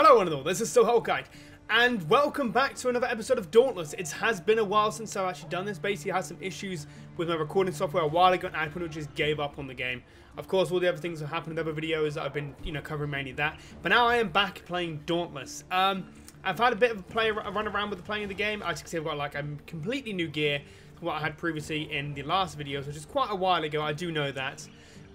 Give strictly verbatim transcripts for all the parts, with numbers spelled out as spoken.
Hello one and all, this is still Hawkeye, and welcome back to another episode of Dauntless. It has been a while since I've actually done this. Basically I had some issues with my recording software a while ago and I pretty much just gave up on the game. Of course all the other things that happened in other videos that I've been, you know, covering mainly that. But now I am back playing Dauntless. Um, I've had a bit of a, play, a run around with the playing of the game. As you can see I've got like a completely new gear to what I had previously in the last video, which is quite a while ago, I do know that.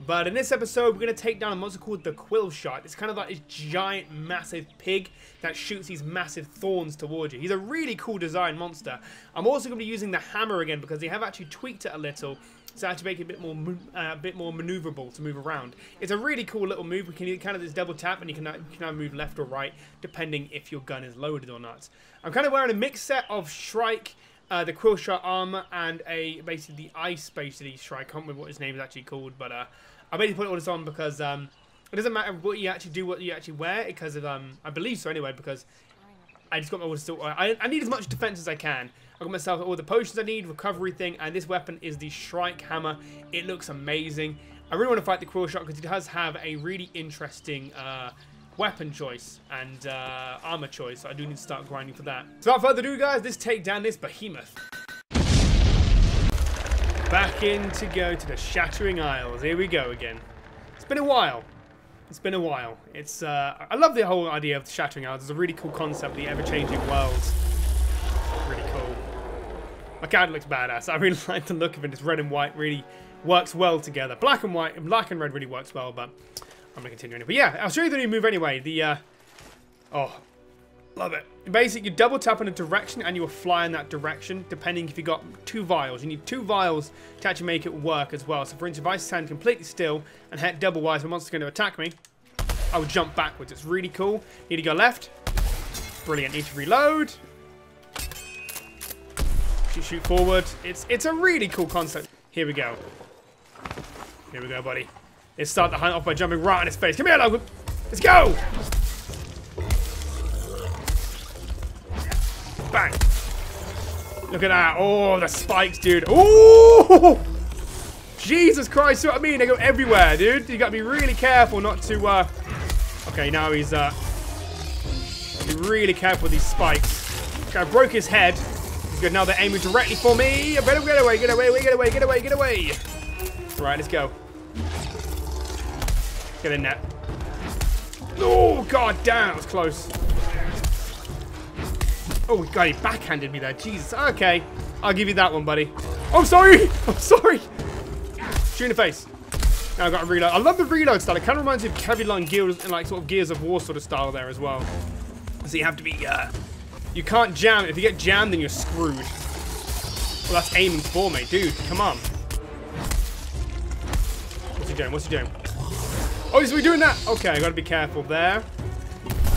But in this episode, we're going to take down a monster called the Quillshot. It's kind of like this giant, massive pig that shoots these massive thorns towards you. He's a really cool design monster. I'm also going to be using the hammer again because they have actually tweaked it a little to actually make it a bit more, uh, a bit more maneuverable to move around. It's a really cool little move. We can do kind of this double tap, and you can, you can now move left or right depending if your gun is loaded or not. I'm kind of wearing a mixed set of Shrike, Uh, the Quillshot armor, and a basically the ice basically Shrike. I can't remember what his name is actually called, but uh, I basically put all this on because um, it doesn't matter what you actually do, what you actually wear, because of um, I believe so anyway. Because I just got my water. I, I need as much defense as I can. I got myself all the potions I need, recovery thing, and this weapon is the Shrike hammer. It looks amazing. I really want to fight the Quillshot because it does have a really interesting Uh, weapon choice and uh, armor choice, so I do need to start grinding for that. So without further ado guys, let's take down this behemoth. Back in to go to the Shattering Isles. Here we go again. It's been a while. It's been a while. It's uh, I love the whole idea of the Shattering Isles. It's a really cool concept, the ever-changing worlds. Really cool. My character looks badass. I really like the look of it. It's red and white, really works well together. Black and white, black and red really works well, but I'm going to continue anyway. But yeah, I'll show you the new move anyway. The, uh, oh, love it. Basically, you double tap in a direction and you will fly in that direction, depending if you got two vials. You need two vials to actually make it work as well. So for instance, if I stand completely still and hit double wise, my monster's going to attack me, I will jump backwards. It's really cool. Need to go left. Brilliant. Need to reload. Shoot, shoot forward. It's, it's a really cool concept. Here we go. Here we go, buddy. Let's start the hunt off by jumping right in his face. Come here, Logan. Let's go. Bang. Look at that. Oh, the spikes, dude. Oh, Jesus Christ. See what I mean? They go everywhere, dude. You got to be really careful not to. Uh... Okay, now he's. Uh... Be really careful with these spikes. Okay, I broke his head. He's good. Now they're aiming directly for me. I better get away. Get away. Get away. Get away. Get away. Right, let's go. Get in there. Oh, god damn, that was close. Oh, god, he backhanded me there. Jesus. Okay. I'll give you that one, buddy. Oh, sorry. I'm sorry. Shoot in the face. Now I've got a reload. I love the reload style. It kind of reminds me of Kevlar Guild and like sort of Gears of War sort of style there as well. So you have to be, uh, you can't jam. If you get jammed, then you're screwed. Well, that's aiming for me. Dude, come on. What's he doing? What's he doing? Oh, is we doing that? Okay, I gotta be careful there.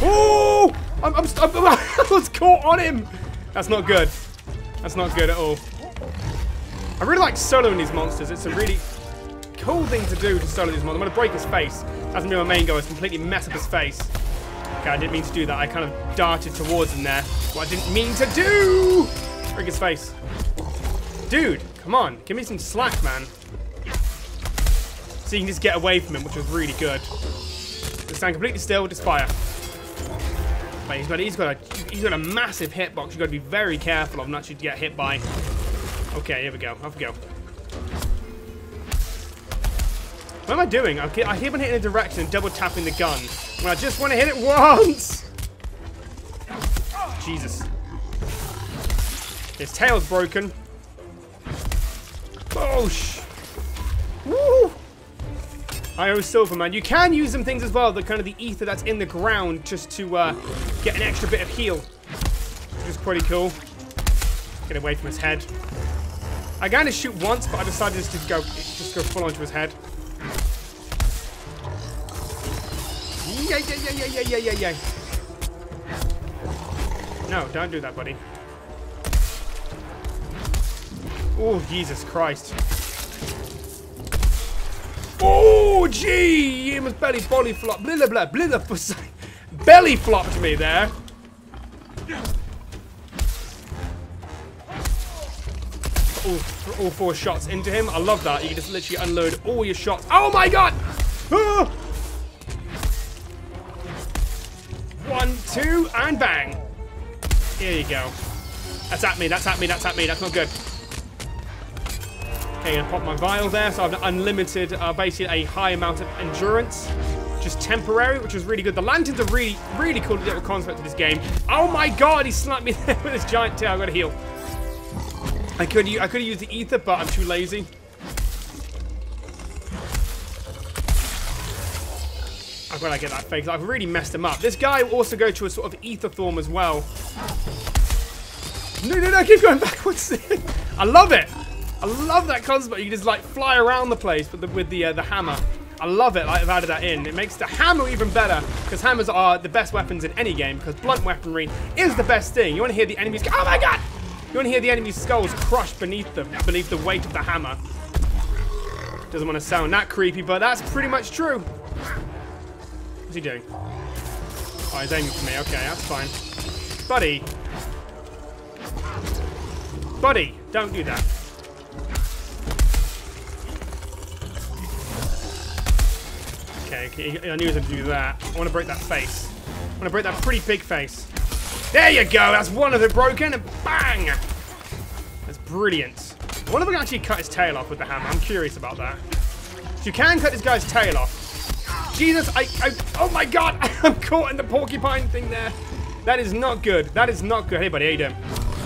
Oh, I'm, I'm, I'm, I was caught on him. That's not good. That's not good at all. I really like soloing these monsters. It's a really cool thing to do to solo these monsters. I'm gonna break his face. That's gonna be my main goal. It's completely mess up his face. Okay, I didn't mean to do that. I kind of darted towards him there. What I didn't mean to do. Break his face. Dude, come on. Give me some slack, man. So you can just get away from him, which was really good. Just stand completely still, just fire. But he's got, he's got a, he's got a massive hitbox. You've got to be very careful of not to get hit by. Okay, here we go. Off we go. What am I doing? I keep on hitting a direction and double tapping the gun. When I just want to hit it once. Jesus. His tail's broken. Oh sh. Woo! I owe silver, man. You can use some things as well, the kind of the ether that's in the ground, just to uh, get an extra bit of heal, which is pretty cool. Get away from his head. I kind of shoot once, but I decided just to go, just go full onto his head. Yeah, yeah, yeah, yeah, yeah, yeah, yeah, yeah. No, don't do that, buddy. Oh, Jesus Christ. Oh, gee, he was belly body flop, blilla blah, blilla belly flopped me there. All, all four shots into him. I love that. You can just literally unload all your shots. Oh my god! Ah! One, two, and bang. Here you go. That's at me, that's at me, that's at me. That's not good. Okay, I'm gonna pop my vial there. So I've unlimited, uh, basically a high amount of endurance. Just temporary, which is really good. The lanterns are really, really cool little concept to this game. Oh my god, he slapped me there with his giant tail. I've got to heal. I could I could have used the ether, but I'm too lazy. I've got to get that fake. I've really messed him up. This guy will also go to a sort of ether form as well. No, no, no, keep going backwards. I love it. I love that concept. You can just like fly around the place with the, with the, uh, the hammer. I love it. Like, I've added that in. It makes the hammer even better because hammers are the best weapons in any game because blunt weaponry is the best thing. You want to hear the enemies go, oh my god! You want to hear the enemy's skulls crushed beneath them, beneath the weight of the hammer. Doesn't want to sound that creepy, but that's pretty much true. What's he doing? Oh, he's aiming for me. Okay, that's fine. Buddy. Buddy, don't do that. Okay, okay, I knew he was going to do that. I want to break that face. I want to break that pretty big face. There you go, that's one of it broken, and bang! That's brilliant. I wonder if I can actually cut his tail off with the hammer. I'm curious about that. So you can cut this guy's tail off. Jesus, I, I, oh my god, I'm caught in the porcupine thing there. That is not good, that is not good. Hey buddy, how you doing?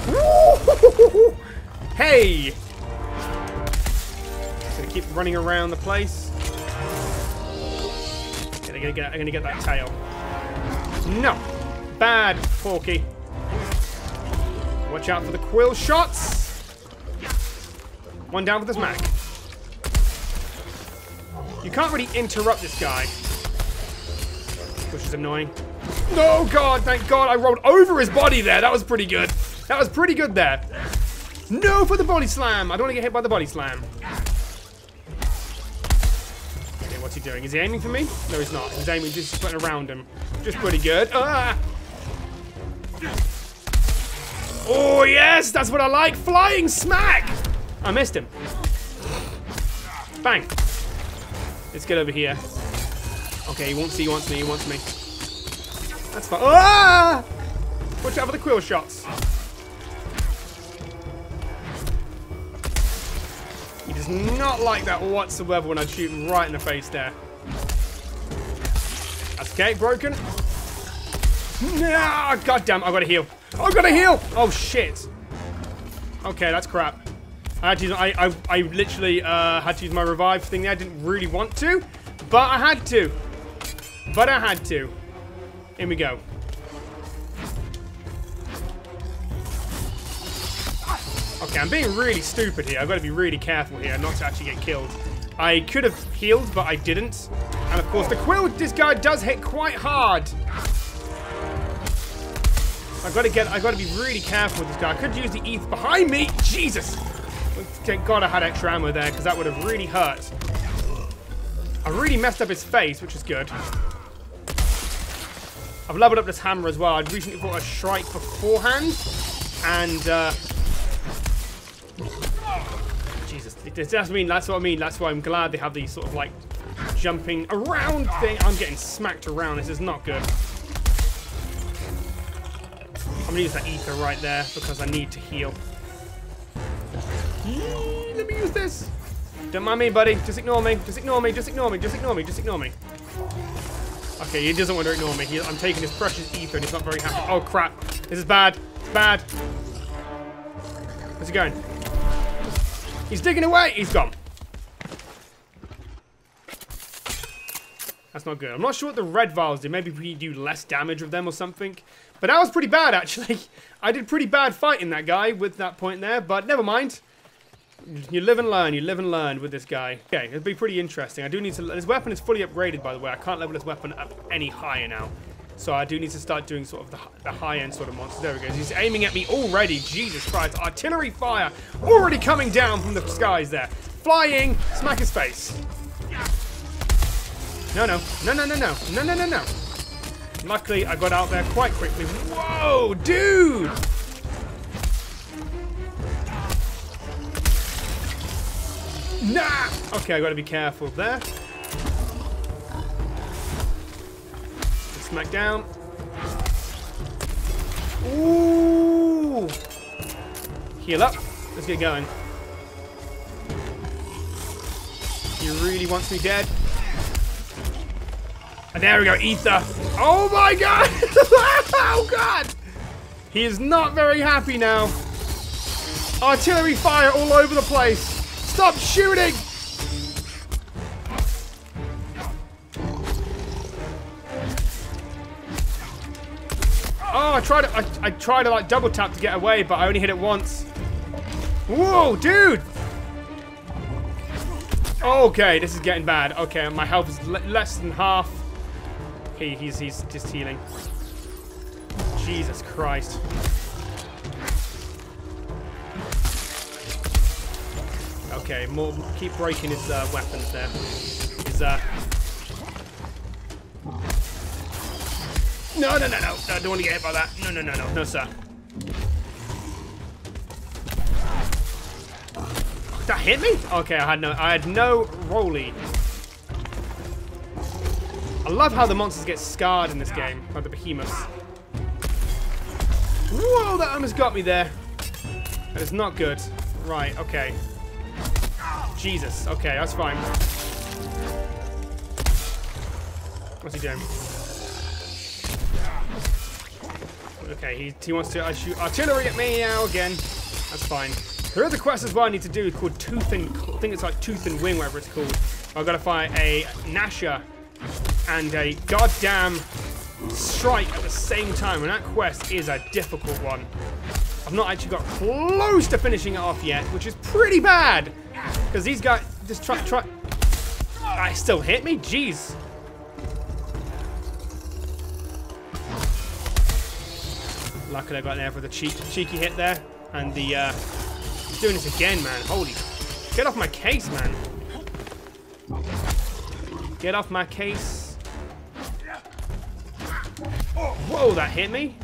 Woo-hoo-hoo-hoo-hoo. Hey! I'm gonna keep running around the place. I'm gonna, gonna get, I'm gonna get that tail. No! Bad, Porky. Watch out for the quill shots. One down with this Mac. You can't really interrupt this guy, which is annoying. No, God, thank God I rolled over his body there. That was pretty good. That was pretty good there. No, for the body slam. I don't want to get hit by the body slam. Okay, what's he doing? Is he aiming for me? No, he's not. He's aiming, just putting around him. Just pretty good. Ah! Oh yes, that's what I like. Flying smack! I missed him. Bang. Let's get over here. Okay, he wants, he wants me, he wants me. That's fine. Ah! Watch out for the quill shots. He does not like that whatsoever when I shoot him right in the face there. That's okay, broken. No, god damn, I've got to heal. I've got to heal! Oh, shit. Okay, that's crap. I had to use, I, I, I literally uh, had to use my revive thing there. I didn't really want to, but I had to. But I had to. Here we go. Okay, I'm being really stupid here. I've got to be really careful here not to actually get killed. I could have healed, but I didn't. And of course, the quill, this guy does hit quite hard. I've got to get, I've got to be really careful with this guy. I could use the E T H behind me. Jesus! Thank God I had extra ammo there, because that would have really hurt. I really messed up his face, which is good. I've leveled up this hammer as well. I'd recently bought a Shrike beforehand, and, uh... Jesus, that's what I mean, that's what I mean. That's why I'm glad they have these sort of, like, jumping around thing. I'm getting smacked around. This is not good. I'm gonna use that ether right there because I need to heal. Yee, let me use this. Don't mind me, buddy. Just ignore me. Just ignore me. Just ignore me. Just ignore me. Just ignore me. Okay, he doesn't want to ignore me. He, I'm taking his precious ether and he's not very happy. Oh, crap. This is bad. It's bad. Where's he going? He's digging away. He's gone. That's not good. I'm not sure what the red vials do. Maybe we do less damage with them or something. But that was pretty bad, actually. I did pretty bad fighting that guy with that point there, but never mind. You live and learn, you live and learn with this guy. Okay, it'll be pretty interesting. I do need to... This weapon is fully upgraded, by the way. I can't level this weapon up any higher now. So I do need to start doing sort of the, the high-end sort of monsters. There we go. He's aiming at me already. Jesus Christ. Artillery fire already coming down from the skies there. Flying. Smack his face. No, no. No, no, no, no. No, no, no, no. Luckily, I got out there quite quickly. Whoa, dude! Nah! Okay, I gotta be careful there. Smack down. Heal up. Let's get going. He really wants me dead. And there we go, ether. Oh my god! Oh god! He is not very happy now. Artillery fire all over the place. Stop shooting! Oh, I tried to, I, I tried to like double tap to get away, but I only hit it once. Whoa, dude! Okay, this is getting bad. Okay, my health is le less than half. He, he's, he's just healing. Jesus Christ. Okay, more, keep breaking his uh, weapons there. His, uh... No, no, no, no, no, I don't want to get hit by that. No, no, no, no, no, sir. Did that hit me? Okay, I had no, I had no rollie. I love how the monsters get scarred in this game, like the behemoths. Whoa, that almost got me there. That is not good. Right, okay. Jesus, okay, that's fine. What's he doing? Okay, he, he wants to uh, shoot artillery at me now again. That's fine. There are the quests as well I need to do called Tooth and... I think it's like Tooth and Wing, whatever it's called. I've got to fight a Gnasher and a goddamn Shrike at the same time. And that quest is a difficult one. I've not actually got close to finishing it off yet, which is pretty bad. Because these guys just try... try. I still hit me? Jeez. Luckily I got there for the cheek, cheeky hit there. And the... Uh, he's doing this again, man. Holy... Get off my case, man. Get off my case. Whoa, that hit me.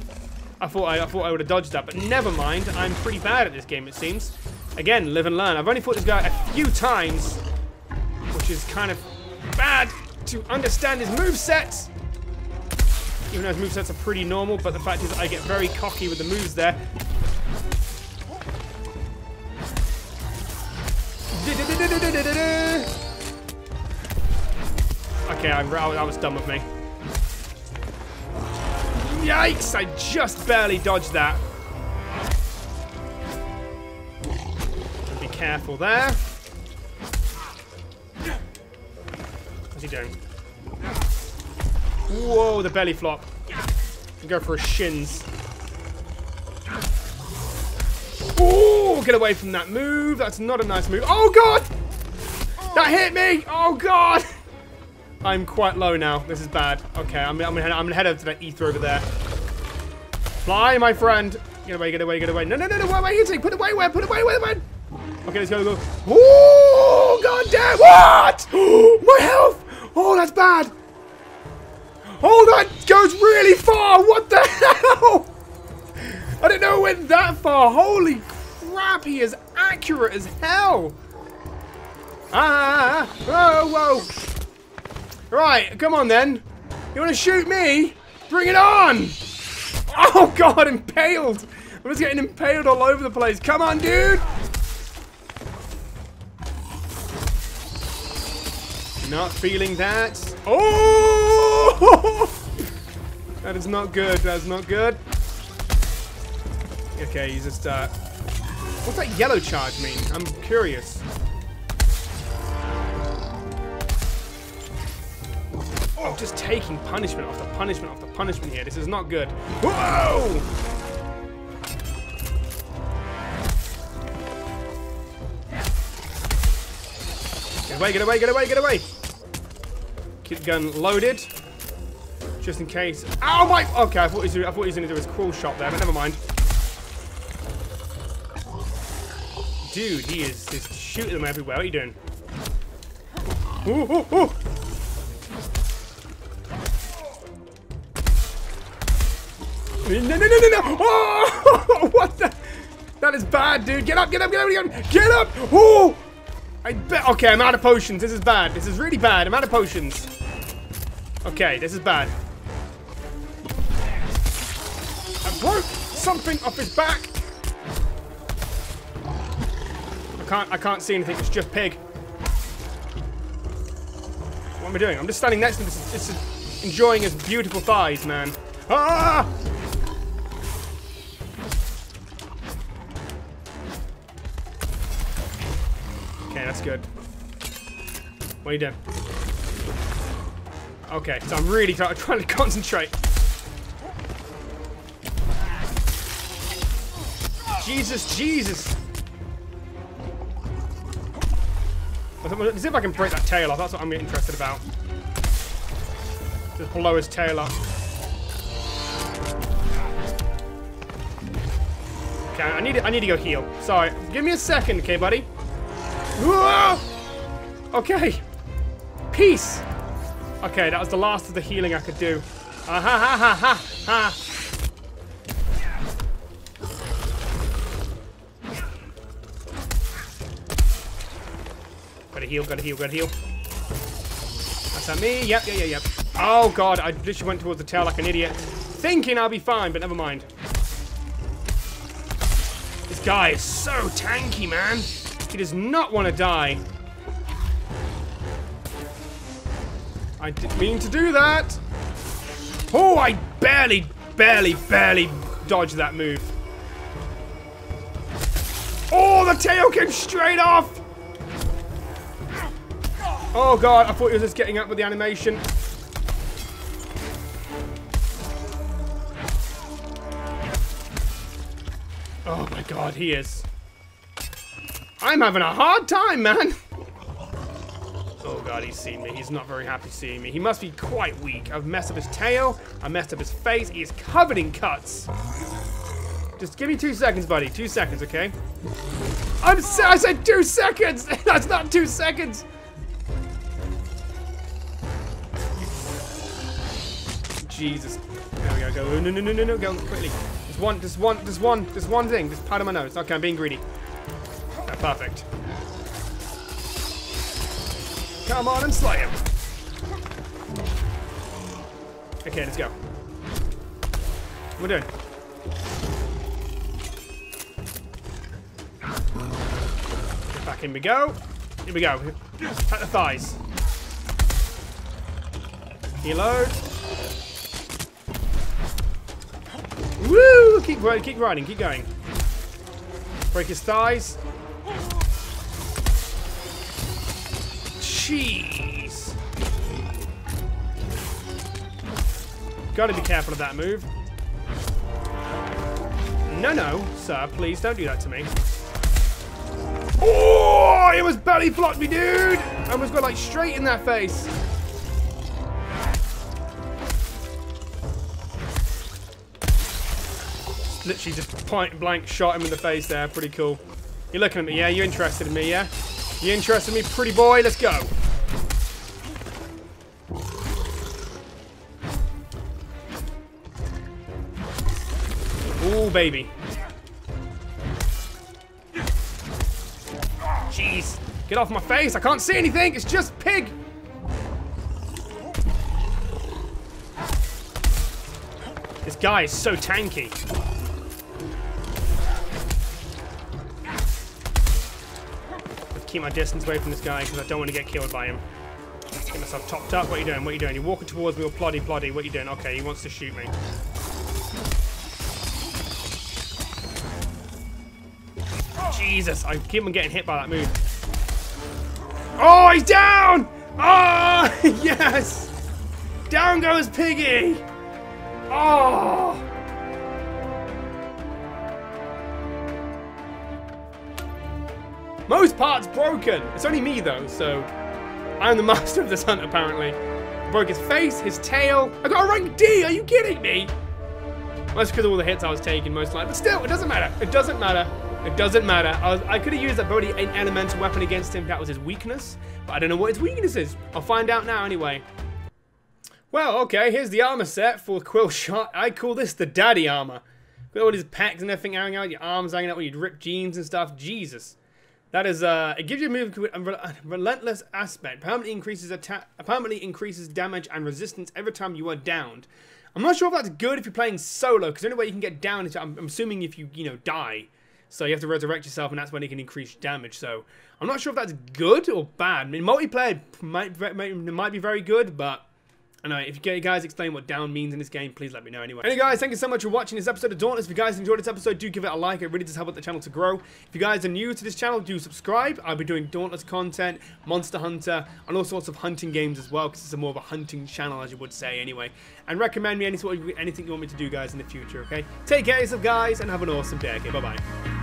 I thought I, I thought I would have dodged that, but never mind. I'm pretty bad at this game, it seems. Again, live and learn. I've only fought this guy a few times, which is kind of bad to understand his movesets. Even though his movesets are pretty normal, but the fact is I get very cocky with the moves there. Okay, I, that was done with me. Yikes! I just barely dodged that. Be careful there. What's he doing? Whoa, the belly flop. Go for his shins. Oh, get away from that move. That's not a nice move. Oh, God! That hit me! Oh, God! I'm quite low now. This is bad. Okay, I'm, I'm, gonna, head, I'm gonna head over to that ether over there. Fly, my friend. Get away, get away, get away. No, no, no, no. Why am I hitting? Put it away, where? Put it away, where? Man. Okay, let's go, go. Oh, god damn. What? My health. Oh, that's bad. Oh, that goes really far. What the hell? I didn't know it went that far. Holy crap. He is accurate as hell. Ah, oh, whoa. Right, come on then. You want to shoot me? Bring it on! Oh god, impaled! I'm just getting impaled all over the place. Come on, dude! Not feeling that. Oh! That is not good. That is not good. Okay, you just, uh... what's that yellow charge mean? I'm curious. Oh, just taking punishment after punishment after punishment here. This is not good. Whoa! Get away, get away, get away, get away! Keep the gun loaded. Just in case. Ow, my! Okay, I thought he was going to do his Quillshot there, but never mind. Dude, he is just shooting them everywhere. What are you doing? Ooh, ooh, ooh! No, no, no, no, no! Oh! What the? That is bad, dude. Get up, get up, get up, get up! Get up! Oh! I bet. Okay, I'm out of potions. This is bad. This is really bad. I'm out of potions. Okay, this is bad. I broke something off his back. can't, I can't see anything. It's just pig. What am I doing? I'm just standing next to him, just, just enjoying his beautiful thighs, man. Ah! Okay, that's good. What are you doing? Okay, so I'm really try trying to concentrate. Jesus, Jesus! Let's see if I can break that tail off. That's what I'm interested about. Just blow his tail up. Okay, I need to, I need to go heal. Sorry, give me a second, okay, buddy? Whoa! Okay. Peace. Okay, that was the last of the healing I could do. Ah ha ha ha ha ha! Gotta heal, gotta heal, gotta heal. That's at me. Yep, yeah, yeah, yep. Oh god, I literally went towards the tail like an idiot, thinking I'll be fine, but never mind. This guy is so tanky, man. He does not want to die. I didn't mean to do that. Oh, I barely, barely, barely dodged that move. Oh, the tail came straight off. Oh god, I thought he was just getting up with the animation. Oh my god, he is. I'm having a hard time, man. Oh god, he's seen me. He's not very happy seeing me. He must be quite weak. I've messed up his tail. I messed up his face. He is covered in cuts. Just give me two seconds, buddy. Two seconds, okay? I'm sa- I said two seconds! That's not two seconds! Jesus. There we go, go. No, no, no, no, no, go quickly. Just one, just one, just one, just one thing. Just powder my nose. Okay, I'm being greedy. Oh, perfect. Come on and slay him. Okay, let's go. We're doing. Back in we go. Here we go. Attack the thighs. Reload. Woo! Keep riding, keep riding, keep going. Break his thighs. Jeez. Gotta be careful of that move. No, no, sir, please don't do that to me. Oh! It was belly blocked me, dude! I almost got like straight in that face. Literally just point blank shot him in the face there. Pretty cool. You're looking at me, yeah? You're interested in me, yeah? You interested in me, pretty boy? Let's go. Ooh, baby. Jeez. Get off my face. I can't see anything. It's just pig. This guy is so tanky. Keep my distance away from this guy because I don't want to get killed by him. Get myself topped up. What are you doing? What are you doing? You're walking towards me all ploddy ploddy. What are you doing? Okay, he wants to shoot me. Jesus, I keep on getting hit by that move. Oh, he's down! Oh, yes! Down goes Piggy! Oh! Most parts broken. It's only me though, so I'm the master of this hunt apparently. I broke his face, his tail. I got a rank D. Are you kidding me? That's because of all the hits I was taking, most likely. But still, it doesn't matter. It doesn't matter. It doesn't matter. I, was, I could have used that body an elemental weapon against him. That was his weakness, but I don't know what his weakness is. I'll find out now anyway. Well, okay. Here's the armor set for Quillshot. I call this the daddy armor. With all his pecs and everything hanging out, your arms hanging out, with your ripped jeans and stuff. Jesus. That is, uh, it gives you a move with a rel relentless aspect. Permanently increases attack, permanently increases damage and resistance every time you are downed. I'm not sure if that's good if you're playing solo, because the only way you can get downed is, I'm, I'm assuming, if you, you know, die. So you have to resurrect yourself, and that's when it can increase damage. So I'm not sure if that's good or bad. I mean, multiplayer might, might, might be very good, but I know. If you guys explain what down means in this game, please let me know anyway. Anyway, guys, thank you so much for watching this episode of Dauntless. If you guys enjoyed this episode, do give it a like. It really does help out the channel to grow. If you guys are new to this channel, do subscribe. I'll be doing Dauntless content, Monster Hunter, and all sorts of hunting games as well, because it's a more of a hunting channel, as you would say anyway. And recommend me any sort of, anything you want me to do, guys, in the future, okay? Take care of yourself, guys, and have an awesome day. Okay, bye-bye.